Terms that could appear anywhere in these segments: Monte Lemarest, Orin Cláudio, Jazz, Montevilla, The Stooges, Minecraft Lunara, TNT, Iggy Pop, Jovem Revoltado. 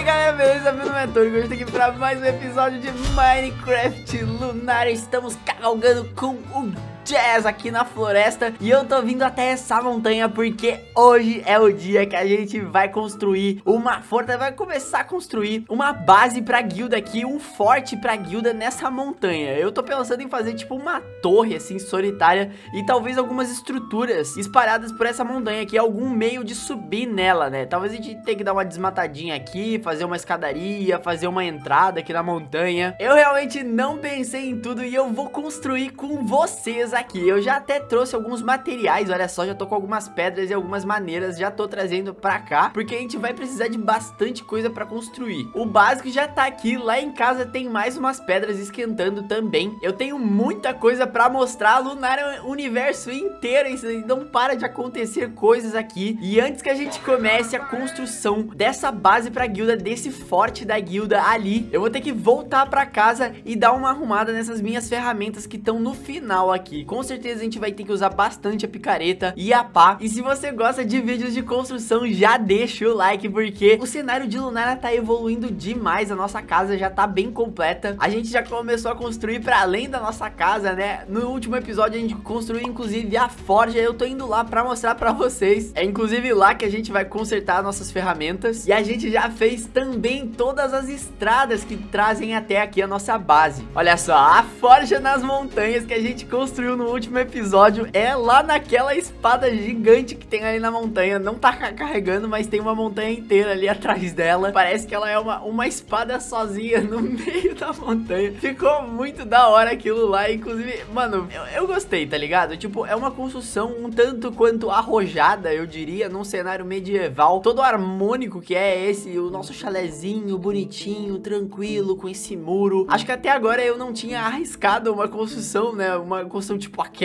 aí galera, beleza? Meu nome é Orin Cláudio, hoje aqui para mais um episódio de Minecraft Lunara. Estamos cavalgando com o Jazz aqui na floresta e eu tô vindo até essa montanha porque hoje é o dia que a gente vai construir uma fortaleza, vai começar a construir uma base pra guilda aqui, um forte pra guilda nessa montanha. Eu tô pensando em fazer tipo uma torre assim solitária e talvez algumas estruturas espalhadas por essa montanha aqui, algum meio de subir nela, né? Talvez a gente tenha que dar uma desmatadinha aqui, fazer uma escadaria, fazer uma entrada aqui na montanha. Eu realmente não pensei em tudo e eu vou construir com vocês aqui. Eu já até trouxe alguns materiais, olha só, já tô com algumas pedras e algumas maneiras, já tô trazendo pra cá, porque a gente vai precisar de bastante coisa pra construir. O básico já tá aqui, lá em casa tem mais umas pedras esquentando também. Eu tenho muita coisa pra mostrar, Lunara é o universo inteiro, não para de acontecer coisas aqui. E antes que a gente comece a construção dessa base pra guilda, desse forte da guilda ali, eu vou ter que voltar pra casa e dar uma arrumada nessas minhas ferramentas que estão no final aqui. Com certeza a gente vai ter que usar bastante a picareta e a pá. E se você gosta de vídeos de construção, já deixa o like, porque o cenário de Lunara tá evoluindo demais. A nossa casa já tá bem completa. A gente já começou a construir pra além da nossa casa, né? No último episódio a gente construiu inclusive a forja. Eu tô indo lá pra mostrar pra vocês. É inclusive lá que a gente vai consertar nossas ferramentas. E a gente já fez também todas as estradas que trazem até aqui a nossa base. Olha só, a forja nas montanhas que a gente construiu no último episódio é lá naquela espada gigante que tem ali na montanha. Não tá carregando, mas tem uma montanha inteira ali atrás dela. Parece que ela é uma espada sozinha no meio da montanha. Ficou muito da hora aquilo lá. Inclusive, mano, eu gostei, tá ligado? Tipo, é uma construção um tanto quanto arrojada, eu diria, num cenário medieval. Todo harmônico que é esse, o nosso chalezinho bonitinho, tranquilo, com esse muro. Acho que até agora eu não tinha arriscado uma construção, né? Uma construção tipo aquela.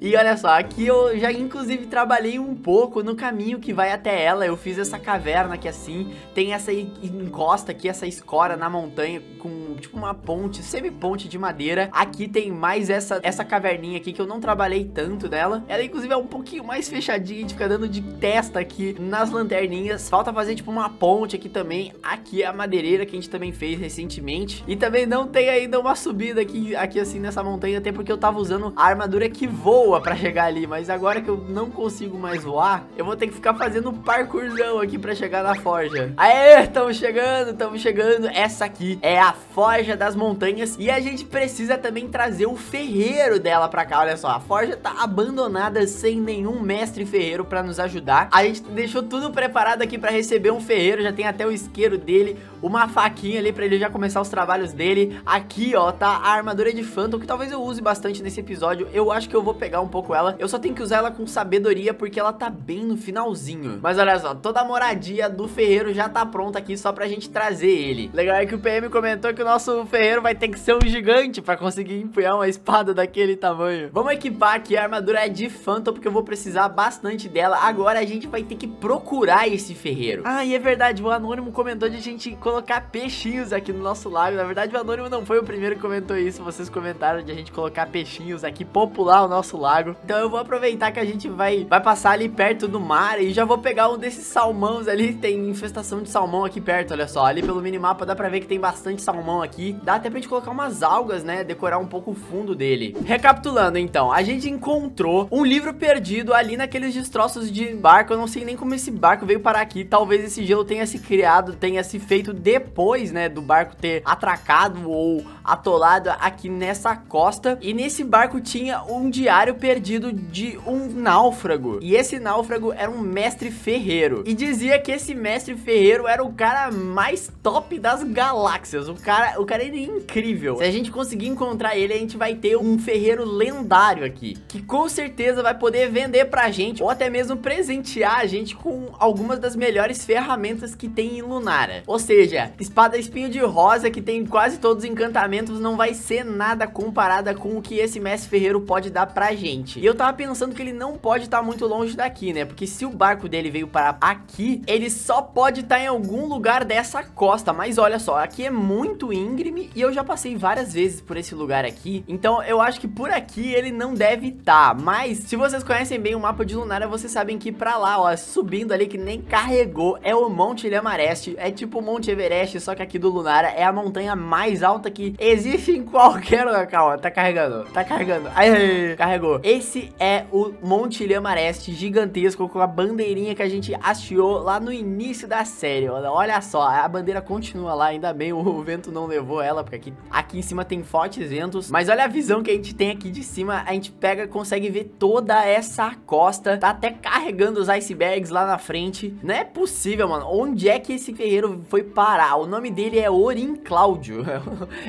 E olha só, aqui eu já inclusive trabalhei um pouco no caminho que vai até ela. Eu fiz essa caverna aqui assim, tem essa encosta aqui, essa escora na montanha com tipo uma ponte, semi-ponte de madeira. Aqui tem mais essa caverninha aqui que eu não trabalhei tanto nela. Ela inclusive é um pouquinho mais fechadinha, a gente fica dando de testa aqui nas lanterninhas. Falta fazer tipo uma ponte aqui também. Aqui é a madeireira que a gente também fez recentemente. E também não tem ainda uma subida aqui assim nessa montanha, até porque eu tava usando a armadura que voa pra chegar ali, mas agora que eu não consigo mais voar, eu vou ter que ficar fazendo um parkourzão aqui pra chegar na forja. Aê, tamo chegando. Essa aqui é a forja das montanhas e a gente precisa também trazer o ferreiro dela pra cá. Olha só, a forja tá abandonada sem nenhum mestre ferreiro pra nos ajudar. A gente deixou tudo preparado aqui pra receber um ferreiro, já tem até o isqueiro dele, uma faquinha ali pra ele já começar os trabalhos dele. Aqui, ó, tá a armadura de Phantom, que talvez eu use bastante nesse episódio. Eu acho que eu vou pegar um pouco ela. Eu só tenho que usar ela com sabedoria, porque ela tá bem no finalzinho. Mas olha só, toda a moradia do ferreiro já tá pronta aqui, só pra gente trazer ele. Legal é que o PM comentou que o nosso ferreiro vai ter que ser um gigante pra conseguir empunhar uma espada daquele tamanho. Vamos equipar aqui a armadura de Phantom, porque eu vou precisar bastante dela. Agora a gente vai ter que procurar esse ferreiro. Ah, e é verdade, o Anônimo comentou de a gente colocar peixinhos aqui no nosso lago. Na verdade o Anônimo não foi o primeiro que comentou isso. Vocês comentaram de a gente colocar peixinhos aqui, popular o nosso lago. Então eu vou aproveitar que a gente vai passar ali perto do mar e já vou pegar um desses salmões ali. Tem infestação de salmão aqui perto, olha só. Ali pelo minimapa dá pra ver que tem bastante salmão aqui. Dá até pra gente colocar umas algas, né? Decorar um pouco o fundo dele. Recapitulando então, a gente encontrou um livro perdido ali naqueles destroços de barco. Eu não sei nem como esse barco veio parar aqui. Talvez esse gelo tenha se criado, tenha se feito depois, né? Do barco ter atracado ou atolado aqui nessa costa. E nesse barco tinha um diário perdido de um náufrago, e esse náufrago era um mestre ferreiro, e dizia que esse mestre ferreiro era o cara mais top das galáxias. O cara ele é incrível. Se a gente conseguir encontrar ele, a gente vai ter um ferreiro lendário aqui, que com certeza vai poder vender pra gente, ou até mesmo presentear a gente com algumas das melhores ferramentas que tem em Lunara. Ou seja, espada espinho de rosa, que tem quase todos os encantamentos, não vai ser nada comparada com o que esse mestre ferreiro guerreiro pode dar pra gente. E eu tava pensando que ele não pode estar muito longe daqui, né? Porque se o barco dele veio para aqui, ele só pode estar em algum lugar dessa costa. Mas olha só, aqui é muito íngreme e eu já passei várias vezes por esse lugar aqui. Então eu acho que por aqui ele não deve estar. Mas se vocês conhecem bem o mapa de Lunara, vocês sabem que pra lá, ó, subindo ali que nem carregou, é o Monte Lemarest. É tipo o Monte Everest, só que aqui do Lunara é a montanha mais alta que existe em qualquer local. Ó, tá carregando, tá carregando. Aí, carregou. Esse é o Monte Lemarest gigantesco com a bandeirinha que a gente hasteou lá no início da série. Olha só, a bandeira continua lá, ainda bem o vento não levou ela, porque aqui em cima tem fortes ventos. Mas olha a visão que a gente tem aqui de cima, a gente pega, consegue ver toda essa costa, tá até carregando os icebergs lá na frente. Não é possível, mano, onde é que esse guerreiro foi parar? O nome dele é Orin Cláudio,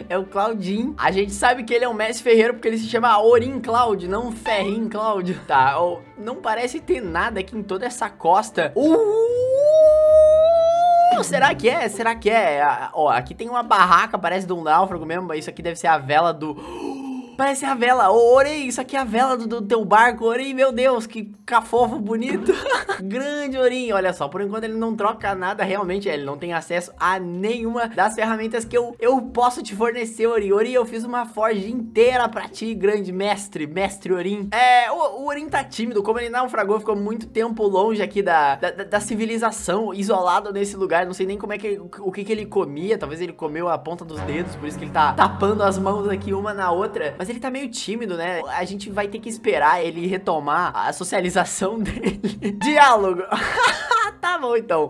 é o Claudinho. A gente sabe que ele é um mestre ferreiro porque ele se chama Orin Cláudio, não Ferrin Cláudio. Tá, ó, não parece ter nada aqui em toda essa costa. Será que é? Será que é? Ó, aqui tem uma barraca, parece de um náufrago mesmo. Isso aqui deve ser a vela do... Parece a vela, ô Orei, isso aqui é a vela do teu barco, Orei, meu Deus, que cafofo bonito. Grande Orin, olha só, por enquanto ele não troca nada, realmente, ele não tem acesso a nenhuma das ferramentas que eu posso te fornecer, Orin. Orin, eu fiz uma forja inteira pra ti, grande mestre, mestre Orin. É, o Orin tá tímido, como ele naufragou, ficou muito tempo longe aqui da civilização, isolado nesse lugar, não sei nem como é que, o que ele comia, talvez ele comeu a ponta dos dedos, por isso que ele tá tapando as mãos aqui uma na outra, mas ele tá meio tímido, né? A gente vai ter que esperar ele retomar a socialização dele. Diálogo. Tá bom, então.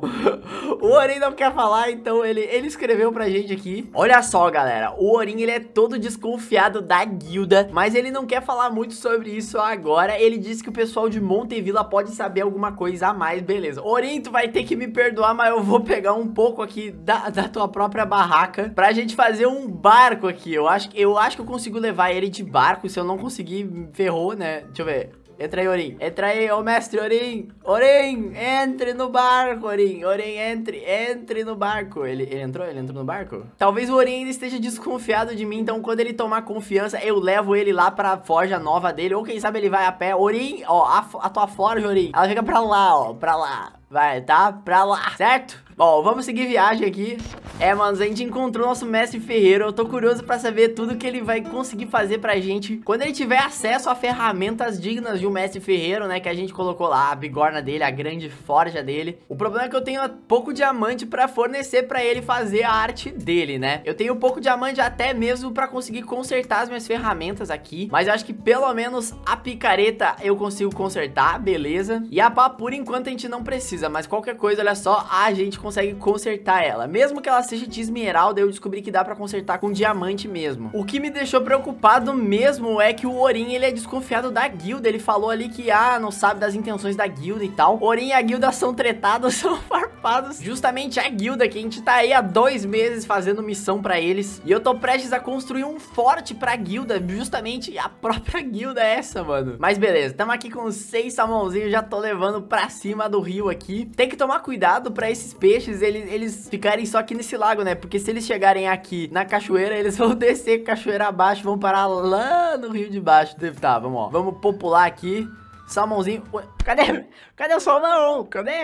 O Orin não quer falar, então ele escreveu pra gente aqui. Olha só, galera. O Orin, ele é todo desconfiado da guilda, mas ele não quer falar muito sobre isso agora. Ele disse que o pessoal de Montevilla pode saber alguma coisa a mais. Beleza. Orin, tu vai ter que me perdoar, mas eu vou pegar um pouco aqui da tua própria barraca pra gente fazer um barco aqui. Eu acho que eu consigo levar ele de barco. Se eu não conseguir, ferrou, né? Deixa eu ver. Entra aí, Orin. Entra aí, ô mestre Orin. Orin, entre no barco, Orin. Orin, entre no barco. Ele entrou? Ele entrou no barco? Talvez o Orin ainda esteja desconfiado de mim, então quando ele tomar confiança, eu levo ele lá pra forja nova dele, ou quem sabe ele vai a pé. Orin, ó, a tua forja, Orin, ela fica pra lá, ó, pra lá. Vai, tá? Pra lá, certo? Bom, vamos seguir viagem aqui. É, mano, a gente encontrou nosso mestre ferreiro. Eu tô curioso pra saber tudo que ele vai conseguir fazer pra gente quando ele tiver acesso a ferramentas dignas de um mestre ferreiro, né? Que a gente colocou lá, a bigorna dele, a grande forja dele. O problema é que eu tenho pouco diamante pra fornecer pra ele fazer a arte dele, né? Eu tenho pouco diamante até mesmo pra conseguir consertar as minhas ferramentas aqui, mas eu acho que pelo menos a picareta eu consigo consertar, beleza? E a pá, por enquanto, a gente não precisa. Mas qualquer coisa, olha só, a gente consegue consertar ela. Mesmo que ela seja de esmeralda, eu descobri que dá pra consertar com diamante mesmo. O que me deixou preocupado mesmo é que o Orin, ele é desconfiado da guilda. Ele falou ali que, não sabe das intenções da guilda e tal. Orin e a guilda são tretados, são farpados. Justamente a guilda, que a gente tá aí há 2 meses fazendo missão pra eles. E eu tô prestes a construir um forte pra guilda, justamente a própria guilda é essa, mano. Mas beleza, tamo aqui com 6 salmãozinhos, já tô levando pra cima do rio aqui. Tem que tomar cuidado pra esses peixes eles ficarem só aqui nesse lago, né? Porque se eles chegarem aqui na cachoeira, eles vão descer cachoeira abaixo, vão parar lá no rio de baixo. Tá, vamos, ó. Vamos popular aqui. Salmãozinho. Ué, cadê o salmão? Cadê?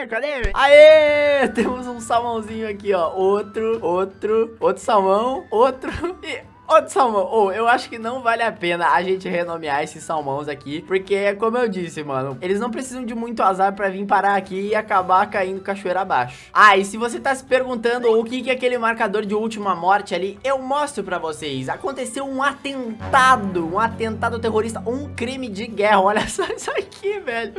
Aê! Temos um salmãozinho aqui, ó. Outro salmão. Outro salmão. Eu acho que não vale a pena a gente renomear esses salmões aqui, porque, como eu disse, mano, eles não precisam de muito azar pra vir parar aqui e acabar caindo cachoeira abaixo. E se você tá se perguntando o que é aquele marcador de última morte ali, eu mostro pra vocês. Aconteceu um atentado terrorista, um crime de guerra. Olha só isso aqui, velho.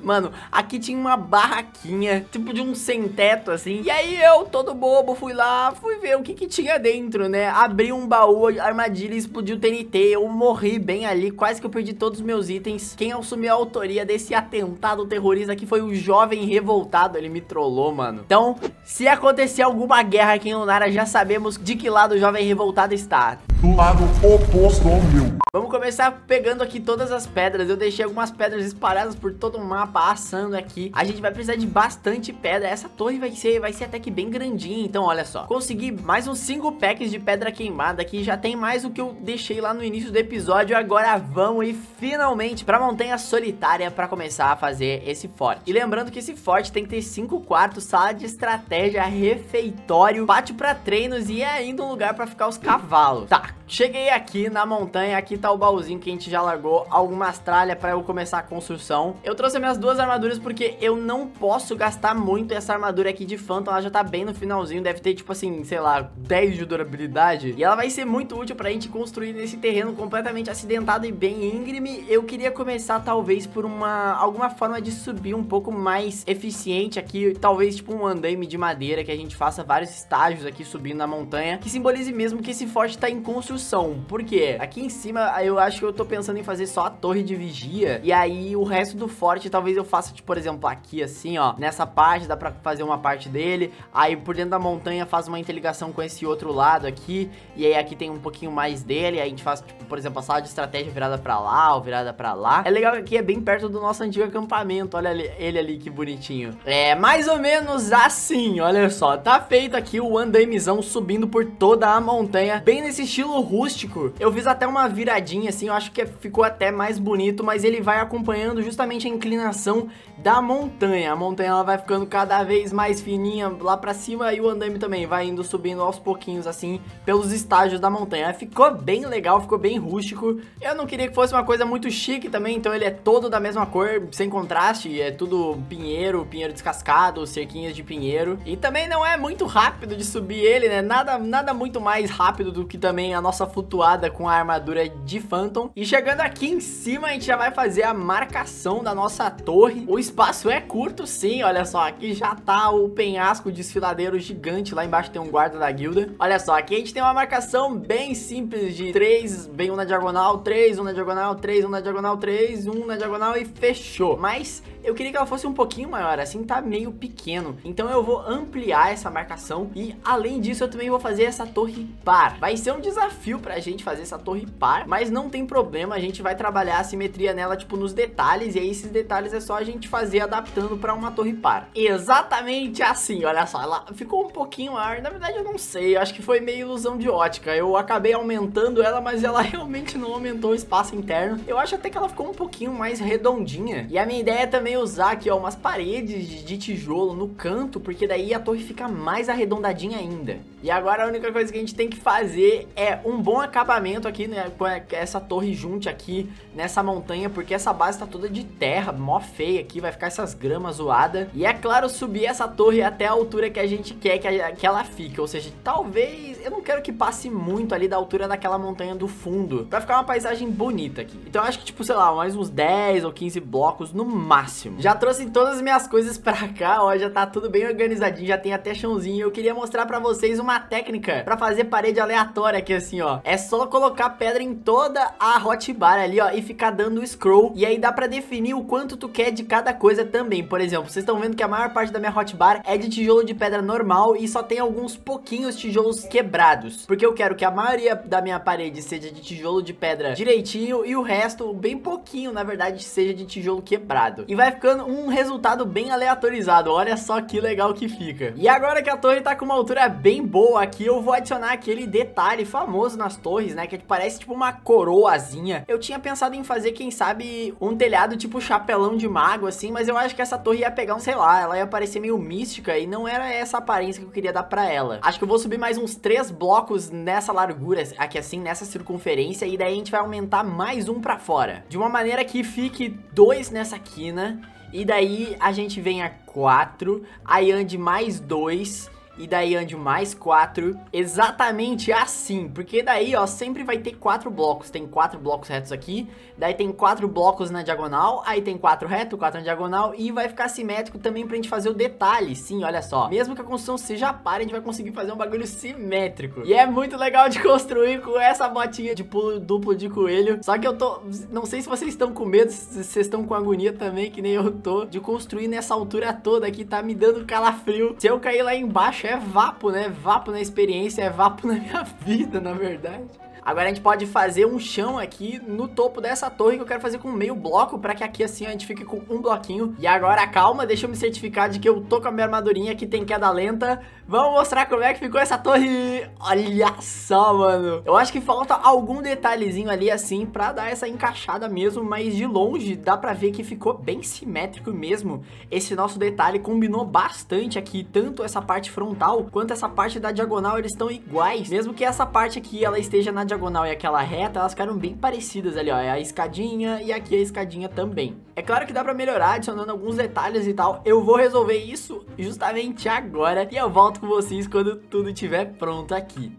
Mano, aqui tinha uma barraquinha, tipo de um sem-teto, assim. E aí eu, todo bobo, fui lá, fui ver o que tinha dentro, né? Abri um baú, armadilha, explodiu o TNT, eu morri bem ali, quase que eu perdi todos os meus itens. Quem assumiu a autoria desse atentado terrorista aqui foi o Jovem Revoltado, ele me trollou, mano. Então, se acontecer alguma guerra aqui em Lunara, já sabemos de que lado o Jovem Revoltado está. do lado oposto ao meu. Vamos começar pegando aqui todas as pedras. Eu deixei algumas pedras espalhadas por todo o mapa, assando aqui. A gente vai precisar de bastante pedra. Essa torre vai ser até que bem grandinha. Então, olha só. Consegui mais uns 5 packs de pedra queimada aqui. Já tem mais do que eu deixei lá no início do episódio. Agora vamos e finalmente pra montanha solitária pra começar a fazer esse forte. E lembrando que esse forte tem que ter 5 quartos, sala de estratégia, refeitório, pátio pra treinos e ainda um lugar pra ficar os cavalos. Tá, cheguei aqui na montanha. Aqui tá o baúzinho que a gente já largou algumas tralhas pra eu começar a construção. Eu trouxe minhas duas armaduras porque eu não posso gastar muito. Essa armadura aqui de Phantom, ela já tá bem no finalzinho, deve ter tipo assim, sei lá, 10 de durabilidade, e ela vai ser muito útil pra gente construir nesse terreno completamente acidentado e bem íngreme. Eu queria começar talvez por alguma forma de subir um pouco mais eficiente aqui, talvez tipo um andaime de madeira, que a gente faça vários estágios aqui subindo na montanha, que simbolize mesmo que esse forte tá em construção. Por quê? Aqui em cima eu acho que eu tô pensando em fazer só a torre de vigia, e aí o resto do forte talvez eu faça, tipo, por exemplo, aqui assim, ó, nessa parte, dá pra fazer uma parte dele, aí por dentro da montanha faz uma interligação com esse outro lado aqui, e aí aqui tem um pouquinho mais dele, aí a gente faz, tipo, por exemplo, a sala de estratégia virada pra lá, ou virada pra lá. É legal que aqui é bem perto do nosso antigo acampamento, olha ele ali, que bonitinho. É, mais ou menos assim, olha só, tá feito aqui o andaimezão subindo por toda a montanha, bem nesse estilo rústico. Eu fiz até uma viradinha assim, eu acho que ficou até mais bonito, mas ele vai acompanhando justamente a inclinação da montanha. A montanha ela vai ficando cada vez mais fininha lá pra cima, e o andaime também vai indo subindo aos pouquinhos assim, pelos estágios da montanha. Ficou bem legal, ficou bem rústico. Eu não queria que fosse uma coisa muito chique também, então ele é todo da mesma cor, sem contraste, é tudo pinheiro, pinheiro descascado, cerquinhas de pinheiro, e também não é muito rápido de subir ele, né, nada muito mais rápido do que também a nossa flutuada com a armadura de Phantom. E chegando aqui em cima, a gente já vai fazer a marcação da nossa torre. O espaço é curto, sim, olha só, aqui já tá o penhasco desfiladeiro gigante, lá embaixo tem um guarda da guilda. Olha só, aqui a gente tem uma marcação bem simples de 3, vem 1 na diagonal, 3, 1 na diagonal, 3, 1 na diagonal, 3, 1 na diagonal e fechou. Mas eu queria que ela fosse um pouquinho maior, assim tá meio pequeno, então eu vou ampliar essa marcação, e além disso eu também vou fazer essa torre par. Vai ser um desafio pra gente fazer essa torre par, mas não tem problema, a gente vai trabalhar a simetria nela, tipo, nos detalhes, e aí esses detalhes é só a gente fazer adaptando pra uma torre par. Exatamente assim, olha só, ela ficou um pouquinho maior, na verdade eu não sei, eu acho que foi meio ilusão de ótica, eu acabei aumentando ela, mas ela realmente não aumentou o espaço interno, eu acho até que ela ficou um pouquinho mais redondinha. E a minha ideia é também usar aqui, ó, umas paredes de tijolo no canto, porque daí a torre fica mais arredondadinha ainda. E agora a única coisa que a gente tem que fazer é um bom acabamento aqui, né, com essa torre junte aqui nessa montanha, porque essa base tá toda de terra, mó feia aqui, vai ficar essas gramas zoadas. E é claro, subir essa torre até a altura que a gente quer que ela fique, ou seja, talvez, eu não quero que passe muito ali da altura daquela montanha do fundo, pra ficar uma paisagem bonita aqui. Então eu acho que tipo, sei lá, mais uns 10 ou 15 blocos no máximo. Já trouxe todas as minhas coisas pra cá, ó, já tá tudo bem organizadinho, já tem até chãozinho. Eu queria mostrar pra vocês uma técnica pra fazer parede aleatória aqui assim, ó. É só colocar pedra em toda a hotbar ali, ó, e ficar dando scroll, e aí dá pra definir o quanto tu quer de cada coisa também. Por exemplo, vocês estão vendo que a maior parte da minha hotbar é de tijolo de pedra normal, e só tem alguns pouquinhos tijolos quebrados, porque eu quero que a maioria da minha parede seja de tijolo de pedra direitinho, e o resto, bem pouquinho na verdade, seja de tijolo quebrado, e vai ficando um resultado bem aleatorizado. Olha só que legal que fica. E agora que a torre tá com uma altura bem boa aqui, eu vou adicionar aquele detalhe famoso nas torres, né, que parece tipo uma coroazinha. Eu tinha pensado em fazer, quem sabe, um telhado tipo chapelão de mago assim, mas eu acho que essa torre ia pegar um, sei lá, ela ia parecer meio mística, e não era essa aparência que eu queria dar pra ela. Acho que eu vou subir mais uns 3 blocos nessa largura aqui assim, nessa circunferência, e daí a gente vai aumentar mais um pra fora, de uma maneira que fique 2 nessa quina, e daí a gente vem a 4, aí ande mais 2, e daí ande mais 4, exatamente assim, porque daí, ó, sempre vai ter 4 blocos, tem 4 blocos retos aqui, daí tem 4 blocos na diagonal, aí tem 4 reto, 4 na diagonal, e vai ficar simétrico também pra gente fazer o detalhe. Sim, olha só, mesmo que a construção seja par, a gente vai conseguir fazer um bagulho simétrico, e é muito legal de construir com essa botinha de pulo duplo de coelho. Só que eu tô, não sei se vocês estão com medo, se vocês estão com agonia também, que nem eu tô, de construir nessa altura toda aqui, tá me dando calafrio. Se eu cair lá embaixo é vapo, né? Vapo na experiência, é vapo na minha vida, na verdade. Agora a gente pode fazer um chão aqui no topo dessa torre, que eu quero fazer com meio bloco, pra que aqui assim a gente fique com um bloquinho. E agora calma, deixa eu me certificar de que eu tô com a minha armadurinha que tem queda lenta. Vamos mostrar como é que ficou essa torre. Olha só, mano. Eu acho que falta algum detalhezinho ali assim pra dar essa encaixada mesmo, mas de longe dá pra ver que ficou bem simétrico mesmo. Esse nosso detalhe combinou bastante aqui, tanto essa parte frontal quanto essa parte da diagonal, eles estão iguais. Mesmo que essa parte aqui ela esteja na diagonal e aquela reta, elas ficaram bem parecidas ali, ó. É a escadinha e aqui a escadinha também. É claro que dá pra melhorar, adicionando alguns detalhes e tal. Eu vou resolver isso justamente agora e eu volto com vocês quando tudo estiver pronto aqui.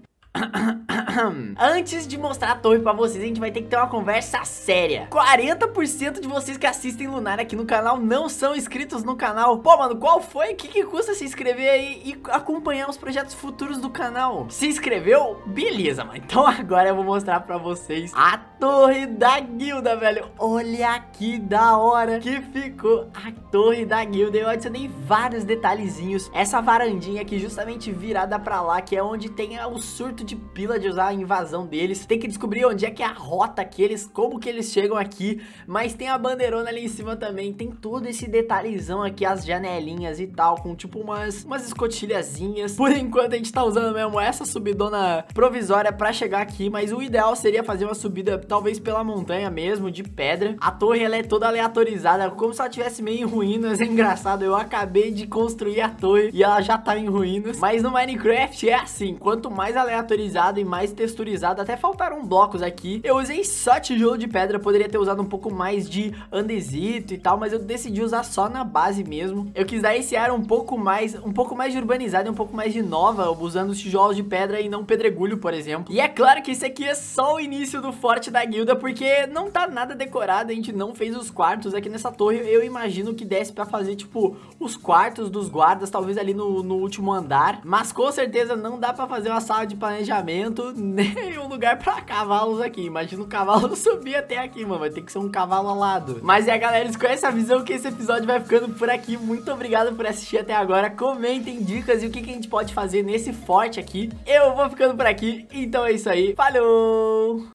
Antes de mostrar a torre pra vocês, a gente vai ter que ter uma conversa séria. 40% de vocês que assistem Lunara aqui no canal não são inscritos no canal. Pô, mano, qual foi? O que custa se inscrever aí e acompanhar os projetos futuros do canal? Se inscreveu? Beleza, mano. Então agora eu vou mostrar pra vocês a torre da guilda, velho. Olha que da hora que ficou a torre da guilda. Eu adicionei vários detalhezinhos. Essa varandinha aqui justamente virada pra lá, que é onde tem o surto de pila de usar a invasão deles. Tem que descobrir onde é que é a rota que eles, como que eles chegam aqui, mas tem a bandeirona ali em cima também, tem todo esse detalhezão aqui, as janelinhas e tal, com tipo umas escotilhazinhas. Por enquanto a gente tá usando mesmo essa subidona provisória pra chegar aqui, mas o ideal seria fazer uma subida talvez pela montanha mesmo, de pedra. A torre ela é toda aleatorizada, como se ela tivesse meio em ruínas. É engraçado, eu acabei de construir a torre e ela já tá em ruínas, mas no Minecraft é assim, quanto mais aleatório e mais texturizado, até faltaram blocos aqui. Eu usei só tijolo de pedra, poderia ter usado um pouco mais de andesito e tal, mas eu decidi usar só na base mesmo. Eu quis dar esse ar um pouco mais de urbanizado e um pouco mais de nova, usando os tijolos de pedra e não pedregulho, por exemplo. E é claro que esse aqui é só o início do forte da guilda, porque não tá nada decorado, a gente não fez os quartos aqui nessa torre. Eu imagino que desse pra fazer, tipo, os quartos dos guardas, talvez ali no último andar, mas com certeza não dá pra fazer uma sala de planejamento, nem um lugar pra cavalos aqui. Imagina o cavalo subir até aqui, mano. Vai ter que ser um cavalo alado. Mas é, galera, com essa visão que esse episódio vai ficando por aqui. Muito obrigado por assistir até agora. Comentem dicas e o que a gente pode fazer nesse forte aqui. Eu vou ficando por aqui. Então é isso aí. Falou!